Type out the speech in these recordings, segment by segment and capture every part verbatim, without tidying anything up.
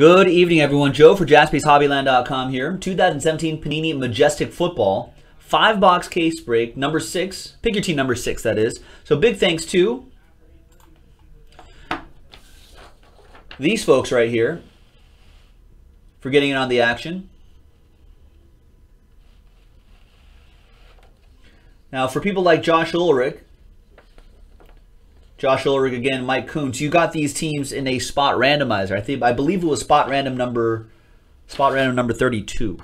Good evening, everyone. Joe for Jaspys Hobbyland dot com here. twenty seventeen Panini Majestic Football. Five-box case break, number six. Pick your team number six, that is. So big thanks to these folks right here for getting in on the action. Now, for people like Josh Ulrich, Josh Ulrich again, Mike Kuntz, you got these teams in a spot randomizer. I think I believe it was spot random number spot random number thirty-two.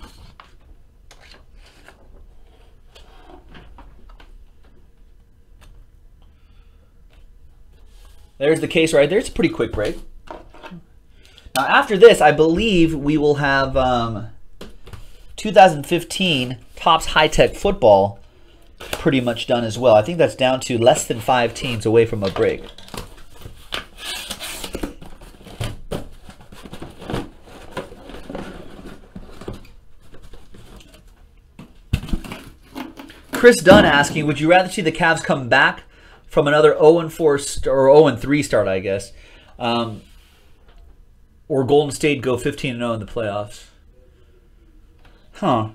There's the case right there. It's a pretty quick break. Now, after this, I believe we will have um, twenty fifteen Topps High Tech Football pretty much done as well. I think that's down to less than five teams away from a break. Chris Dunn asking, would you rather see the Cavs come back from another oh and four or oh and three start, I guess, um, or Golden State go fifteen and oh in the playoffs? Huh.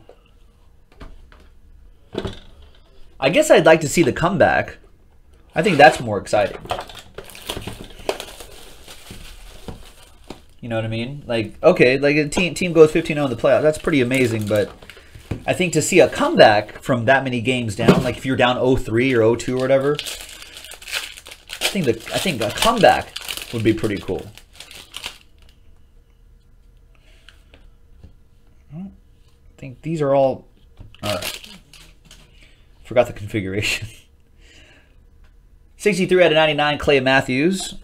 I guess I'd like to see the comeback. I think that's more exciting. You know what I mean? Like, okay, like a team team goes fifteen and oh in the playoffs. That's pretty amazing, but I think to see a comeback from that many games down, like if you're down oh three or oh two or whatever, I think the I think a comeback would be pretty cool. I think these are all all right. Forgot the configuration. sixty-three out of ninety-nine, Clay Matthews.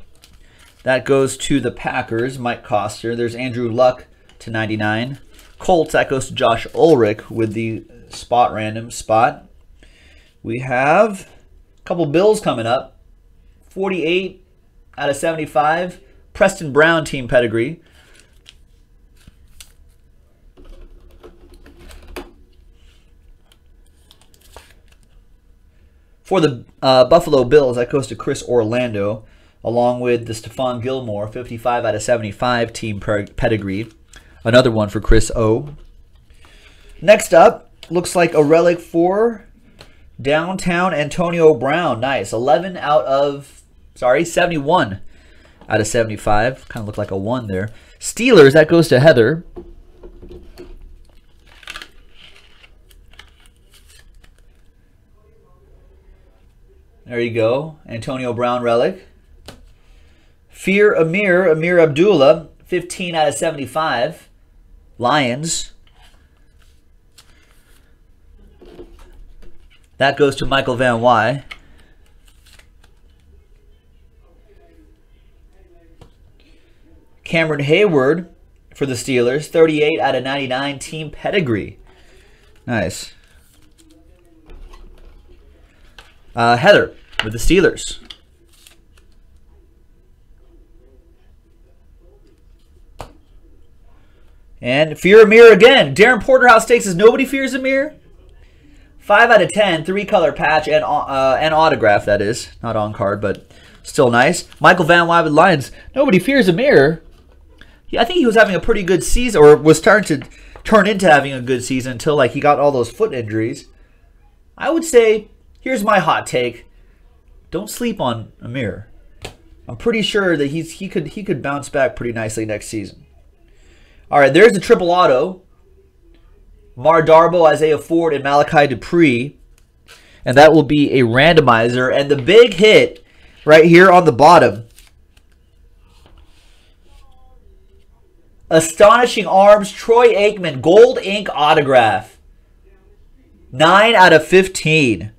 That goes to the Packers, Mike Koster. There's Andrew Luck to ninety-nine. Colts, that goes to Josh Ulrich with the spot random spot. We have a couple Bills coming up. forty-eight out of seventy-five, Preston Brown team pedigree. For the uh, Buffalo Bills, that goes to Chris Orlando, along with the Stephon Gilmore, fifty-five out of seventy-five team pedigree. Another one for Chris O. Next up, looks like a relic for downtown Antonio Brown. Nice. eleven out of, sorry, seventy-one out of seventy-five. Kind of looked like a one there. Steelers, that goes to Heather. There you go. Antonio Brown relic. Fear Amir, Amir Abdullah, fifteen out of seventy-five. Lions. That goes to Michael Van Wy. Cameron Hayward for the Steelers, thirty-eight out of ninety-nine team pedigree. Nice. Uh, Heather with the Steelers. And fear Amir again. Darren Porterhouse takes his nobody fears Amir. five out of ten, three-color patch and uh, an autograph, that is. Not on card, but still nice. Michael Van Wy with Lions. Nobody fears Amir. Yeah, I think he was having a pretty good season, or was starting to turn into having a good season until like he got all those foot injuries. I would say... Here's my hot take. Don't sleep on Amir. I'm pretty sure that he's he could he could bounce back pretty nicely next season. All right, there's the triple auto. Mar Darbo, Isaiah Ford, and Malachi Dupree. And that will be a randomizer. And the big hit right here on the bottom. Astonishing Arms, Troy Aikman, gold ink autograph. nine out of fifteen.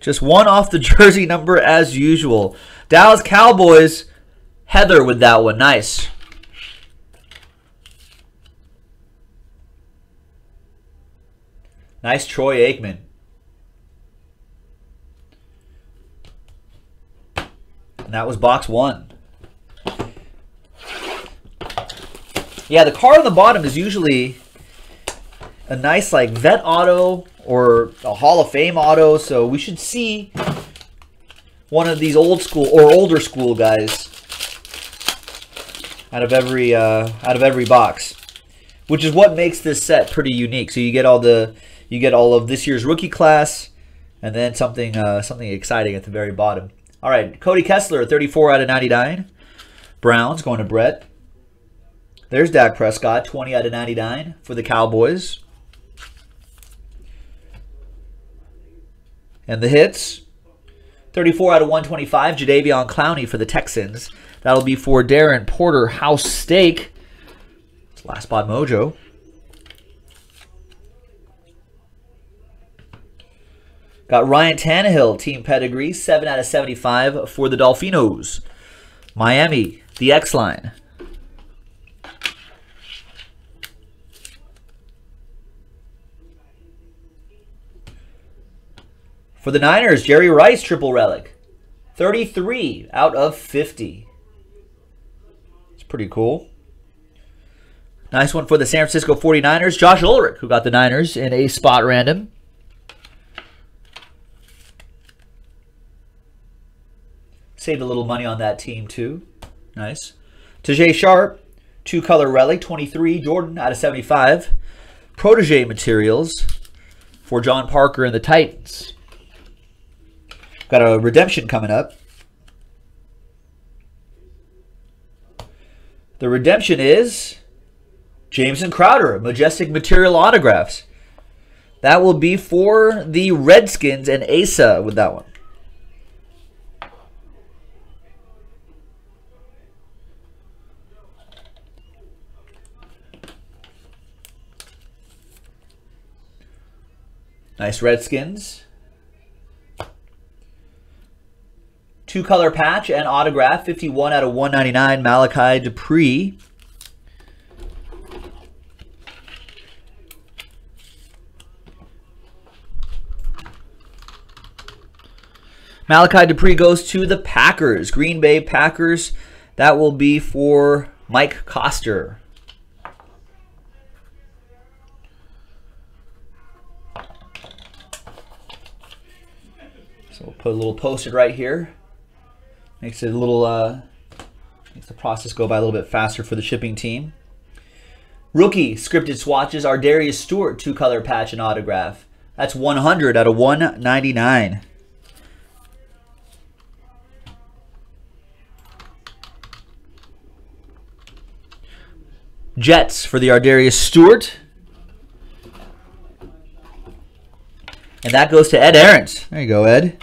Just one off the jersey number as usual. Dallas Cowboys, Heather with that one. Nice. Nice Troy Aikman. And that was box one. Yeah, the card on the bottom is usually a nice like vet auto or a Hall of Fame auto, so we should see one of these old school or older school guys out of every uh, out of every box, which is what makes this set pretty unique. So you get all the you get all of this year's rookie class, and then something uh, something exciting at the very bottom. All right, Cody Kessler, thirty-four out of ninety-nine. Browns going to Brett. There's Dak Prescott, twenty out of ninety-nine for the Cowboys. And the hits, thirty-four out of one twenty-five, Jadeveon Clowney for the Texans. That'll be for Darren Porterhouse Steak. It's Last Spot Mojo. Got Ryan Tannehill, team pedigree, seven out of seventy-five for the Dolphinos. Miami, the X-Line. For the Niners, Jerry Rice, triple relic. thirty-three out of fifty. It's pretty cool. Nice one for the San Francisco forty-niners. Josh Ulrich, who got the Niners in a spot random. Saved a little money on that team, too. Nice. Tajay Sharp, two-color relic, twenty-three. Jordan, out of seventy-five. Protege materials for John Parker and the Titans. Got a redemption coming up. The redemption is Jameson Crowder, Majestic Material Autographs. That will be for the Redskins and Asa with that one. Nice Redskins. Two-color patch and autograph, fifty-one out of one ninety-nine, Malachi Dupree. Malachi Dupree goes to the Packers, Green Bay Packers. That will be for Mike Koster. So we'll put a little post-it right here. Makes it a little, uh, makes the process go by a little bit faster for the shipping team. Rookie scripted swatches, Ardarius Stewart, two-color patch and autograph. That's one hundred out of one ninety-nine. Jets for the Ardarius Stewart. And that goes to Ed Ahrens. There you go, Ed.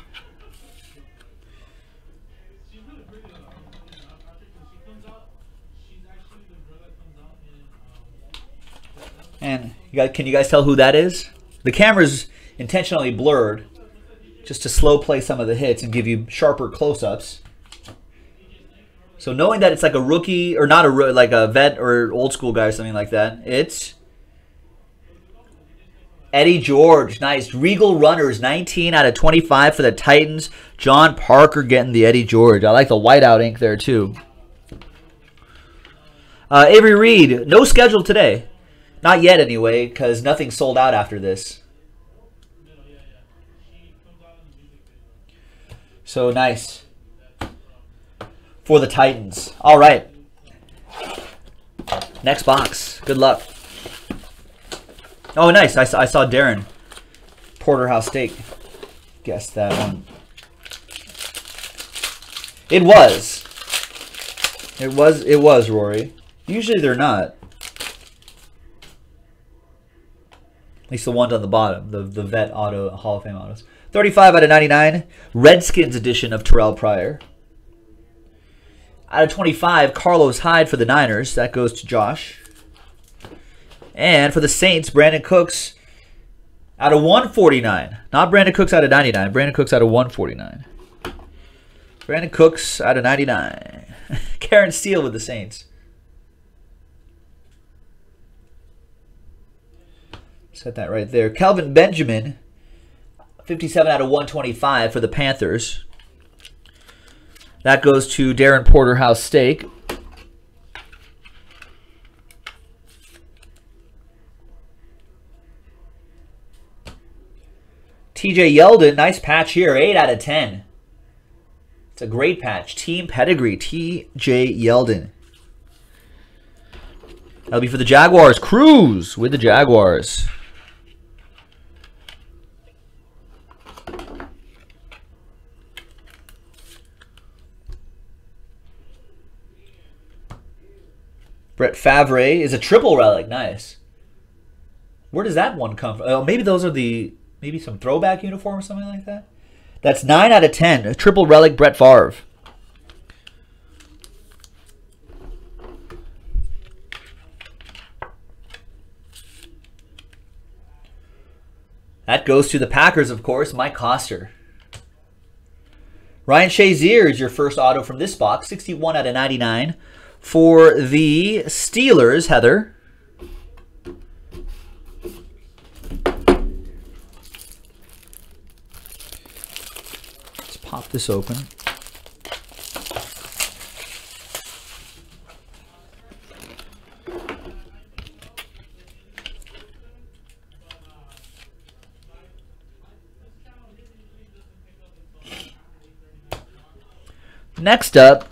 And you guys, can you guys tell who that is? The camera's intentionally blurred just to slow play some of the hits and give you sharper close-ups. So knowing that it's like a rookie, or not a like a vet or old school guy or something like that, it's Eddie George. Nice. Regal Runners, nineteen out of twenty-five for the Titans. John Parker getting the Eddie George. I like the whiteout ink there too. Uh, Avery Reed, no schedule today. Not yet, anyway, because nothing sold out after this. So nice for the Titans. All right. Next box. Good luck. Oh, nice. I saw, I saw Darren Porterhouse Steak. Guessed that one. It was. It was. It was, Rory. Usually they're not. At least the ones on the bottom, the, the Vet Auto, Hall of Fame Autos. thirty-five out of ninety-nine, Redskins edition of Terrell Pryor. out of twenty-five, Carlos Hyde for the Niners. That goes to Josh. And for the Saints, Brandon Cooks out of one forty-nine. Not Brandon Cooks out of ninety-nine. Brandon Cooks out of one forty-nine. Brandon Cooks out of ninety-nine. Karen Steele with the Saints. Set that right there. Calvin Benjamin, fifty-seven out of one twenty-five for the Panthers. That goes to Darren Porterhouse Steak. T J Yeldon, nice patch here, eight out of ten. It's a great patch. Team pedigree, T J Yeldon. That'll be for the Jaguars. Cruz with the Jaguars. Brett Favre is a triple relic. Nice. Where does that one come from? Oh, maybe those are the, maybe some throwback uniform or something like that. That's nine out of ten. A triple relic Brett Favre. That goes to the Packers, of course. Mike Koster. Ryan Shazier is your first auto from this box. sixty-one out of ninety-nine. For the Steelers, Heather. Let's pop this open. Next up,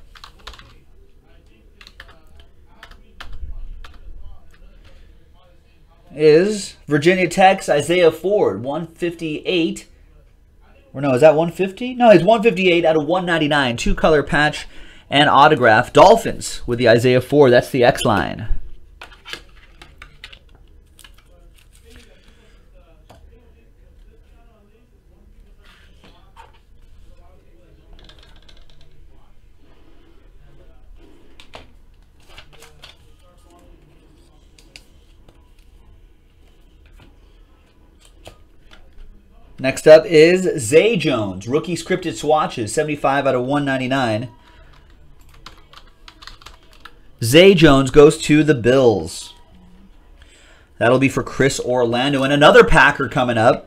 is Virginia Tech's Isaiah Ford, one fifty-eight. Or no, is that one fifty? No, it's one fifty-eight out of one ninety-nine. Two color patch and autograph. Dolphins with the Isaiah Ford. That's the X line. Next up is Zay Jones, rookie scripted swatches, seventy-five out of one ninety-nine. Zay Jones goes to the Bills. That'll be for Chris Orlando. And another Packer coming up.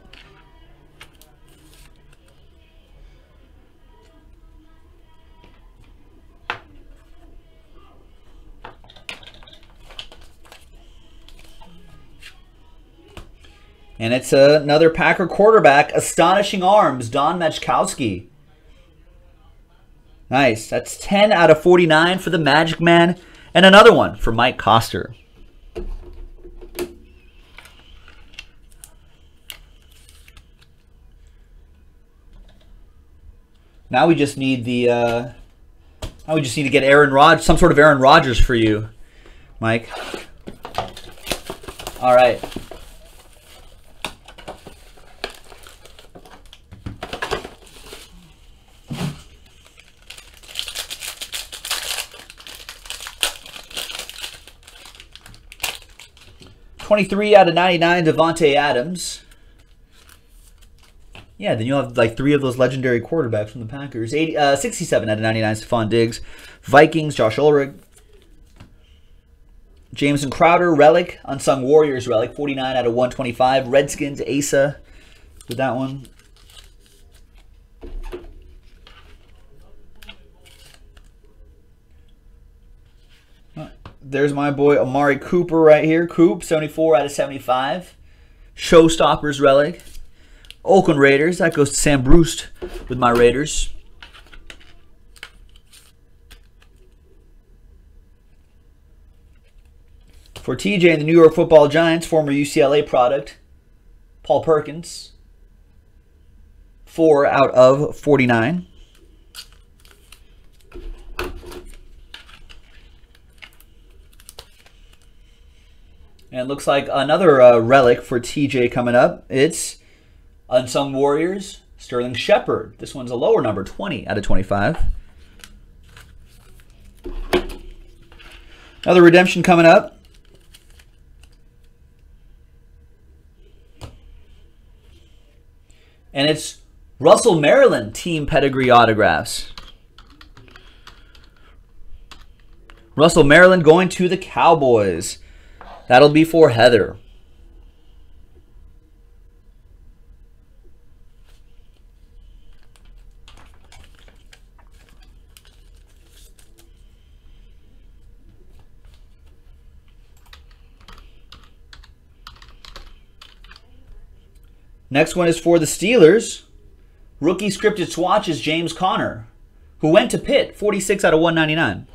And it's another Packer quarterback. Astonishing Arms, Don Majkowski. Nice. That's ten out of forty-nine for the Magic Man. And another one for Mike Koster. Now we just need the... Uh, now we just need to get Aaron Rodgers, some sort of Aaron Rodgers for you, Mike. All right. twenty-three out of ninety-nine, Devontae Adams. Yeah, then you'll have like three of those legendary quarterbacks from the Packers. eighty, uh, sixty-seven out of ninety-nine, Stephon Diggs. Vikings, Josh Ulrich. Jameson Crowder, relic. Unsung Warriors, relic. forty-nine out of one twenty-five. Redskins, Asa with that one. There's my boy Amari Cooper right here. Coop, seventy-four out of seventy-five. Showstoppers relic. Oakland Raiders. That goes to Sam Brewster with my Raiders. For T J and the New York Football Giants, former U C L A product, Paul Perkins. four out of forty-nine. And it looks like another uh, relic for T J coming up. It's Unsung Warriors, Sterling Shepard. This one's a lower number, twenty out of twenty-five. Another redemption coming up. And it's Russell Maryland team pedigree autographs. Russell Maryland going to the Cowboys. That'll be for Heather. Next one is for the Steelers. Rookie scripted swatches, James Conner, who went to Pitt, forty-six out of one ninety-nine.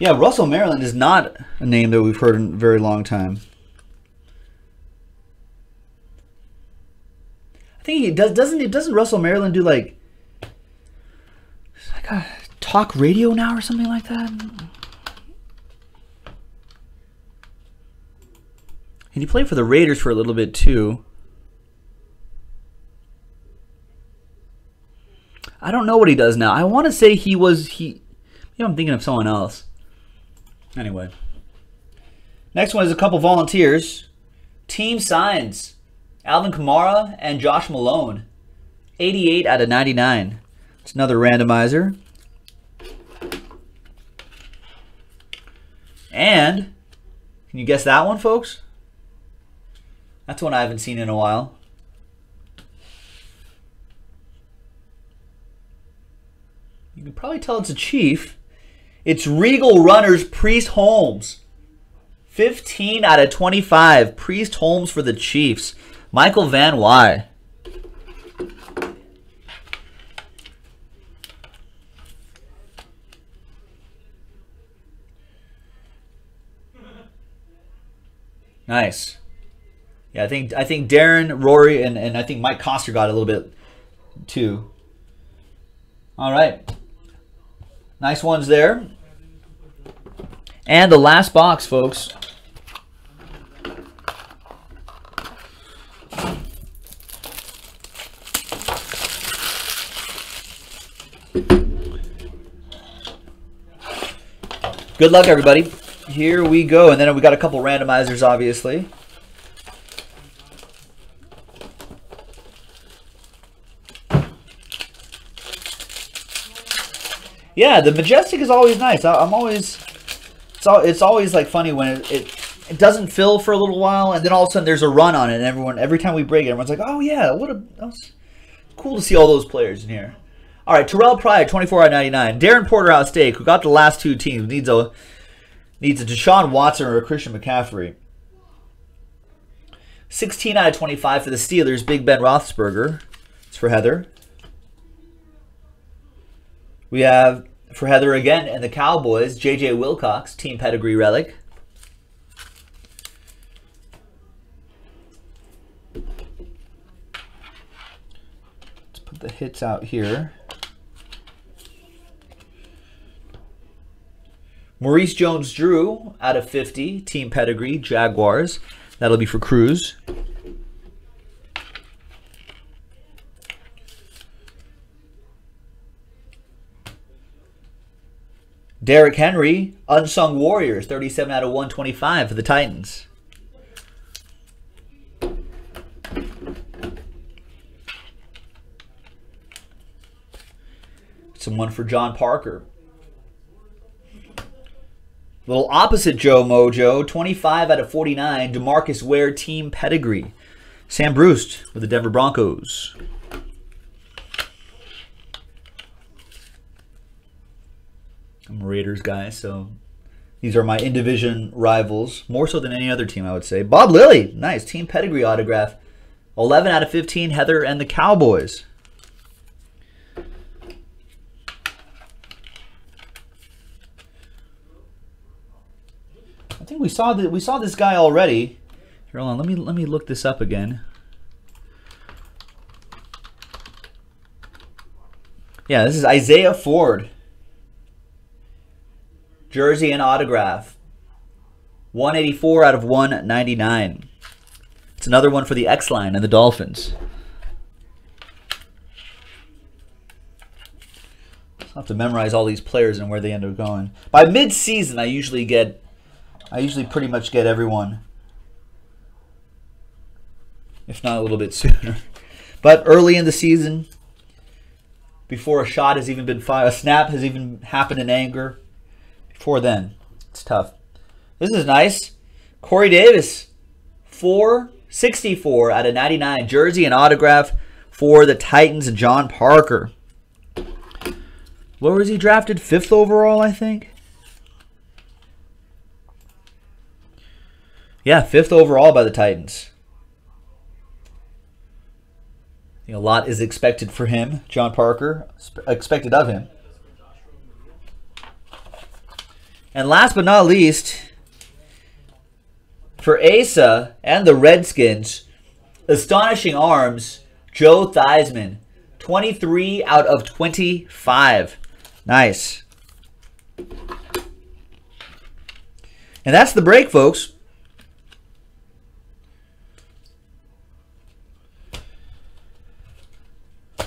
Yeah, Russell Maryland is not a name that we've heard in a very long time. I think he does. Doesn't it? Doesn't Russell Maryland do like like a talk radio now or something like that? And he played for the Raiders for a little bit too. I don't know what he does now. I want to say he was he. Maybe I'm thinking of someone else. Anyway, next one is a couple volunteers. Team signs. Alvin Kamara and Josh Malone. eighty-eight out of ninety-nine. It's another randomizer. And can you guess that one, folks? That's one I haven't seen in a while. You can probably tell it's a Chief. It's Regal Runners Priest Holmes. fifteen out of twenty-five. Priest Holmes for the Chiefs. Michael Van Wy. Nice. Yeah, I think I think Darren, Rory, and, and I think Mike Coster got a little bit too. All right. Nice ones there. And the last box, folks. Good luck, everybody. Here we go. And then we got a couple randomizers, obviously. Yeah, the Majestic is always nice. I, I'm always... It's, all, it's always, like, funny when it, it, it doesn't fill for a little while, and then all of a sudden there's a run on it, and everyone, every time we break it, everyone's like, oh, yeah, what a... That was cool to see all those players in here. All right, Terrell Pryor, twenty-four out of ninety-nine. Darren Porterhouse Steak, who got the last two teams, needs a needs a Deshaun Watson or a Christian McCaffrey. sixteen out of twenty-five for the Steelers, Big Ben Roethlisberger. It's for Heather. We have, for Heather again, and the Cowboys, J J Wilcox, Team Pedigree Relic. Let's put the hits out here. Maurice Jones-Drew, out of fifty, Team Pedigree, Jaguars. That'll be for Cruz. Derrick Henry, Unsung Warriors, thirty-seven out of one twenty-five for the Titans. Someone for John Parker. Little opposite Joe Mojo, twenty-five out of forty-nine, DeMarcus Ware, Team Pedigree. Sam Brewster with the Denver Broncos. I'm a Raiders guy, so these are my in-division rivals, more so than any other team, I would say. Bob Lilly, nice, Team Pedigree autograph. eleven out of fifteen, Heather and the Cowboys. I think we saw that we saw this guy already. Here, hold on, let me let me look this up again. Yeah, this is Isaiah Ford. Jersey and autograph. one eighty-four out of one ninety-nine. It's another one for the X-Line and the Dolphins. I'll have to memorize all these players and where they end up going. By mid-season, I usually get I usually pretty much get everyone, if not a little bit sooner. But early in the season, before a shot has even been fired, a snap has even happened in anger, before then, it's tough. This is nice. Corey Davis, four sixty-four out of ninety-nine. Jersey and autograph for the Titans and John Parker. Where was he drafted? Fifth overall, I think. Yeah, fifth overall by the Titans. I think a lot is expected for him, John Parker, expected of him. And last but not least, for Asa and the Redskins, astonishing arms, Joe Theismann, twenty-three out of twenty-five. Nice. And that's the break, folks.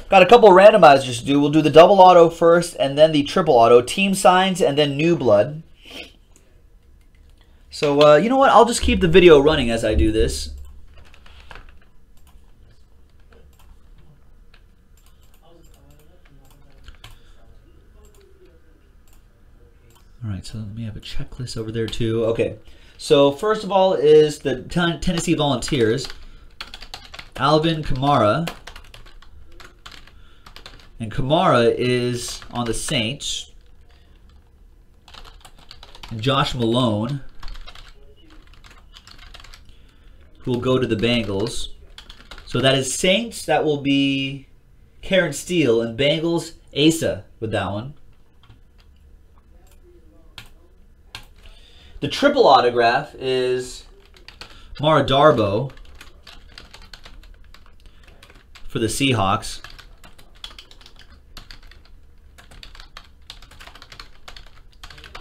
Got a couple randomizers to do. We'll do the double auto first and then the triple auto. Team signs and then new blood. So, uh, you know what? I'll just keep the video running as I do this. All right, so let me have a checklist over there too. Okay, so first of all is the ten Tennessee Volunteers. Alvin Kamara. And Kamara is on the Saints. And Josh Malone, who will go to the Bengals. So that is Saints. That will be Karen Steele. And Bengals, Asa with that one. The triple autograph is Mar Darbo for the Seahawks.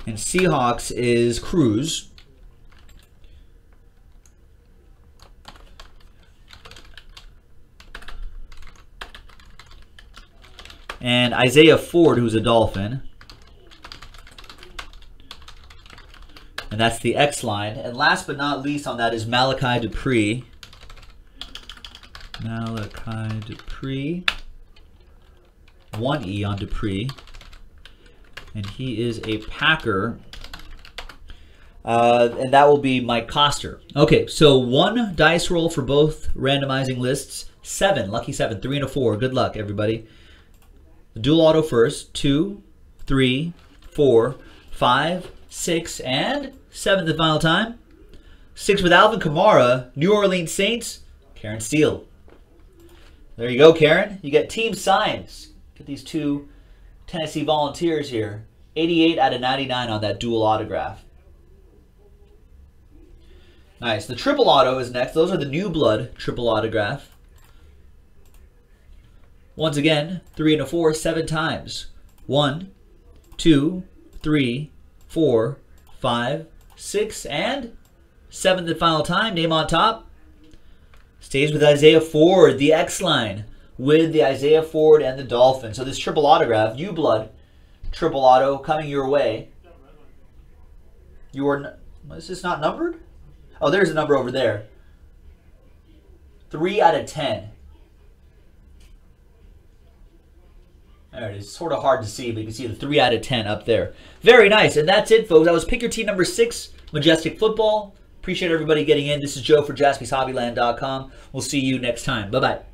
And Seahawks is Cruz. And Isaiah Ford, who's a Dolphin. And that's the X line. And last but not least on that is Malachi Dupree. Malachi Dupree. One E on Dupree. And he is a Packer. Uh, and that will be Mike Koster. Okay, so one dice roll for both randomizing lists. Seven, lucky seven, three and a four. Good luck, everybody. Dual auto first. Two, three, four, five, six, and seventh and final time. Six with Alvin Kamara, New Orleans Saints, Karen Steele. There you go, Karen. You get team signs. Get these two Tennessee Volunteers here. eighty-eight out of ninety-nine on that dual autograph. Nice. The triple auto is next. Those are the new blood triple autograph. Once again, three and a four, seven times. One, two, three, four, five, six, and seventh and final time. Name on top. Stays with Isaiah Ford, the X line, with the Isaiah Ford and the Dolphins. So this triple autograph, new blood, triple auto coming your way. You are, is this not numbered? Oh, there's a number over there. three out of ten. There it is. It's sort of hard to see, but you can see the three out of ten up there. Very nice. And that's it, folks. That was Pick Your Team number six, Majestic Football. Appreciate everybody getting in. This is Joe for Jaspys Hobbyland dot com. We'll see you next time. Bye-bye.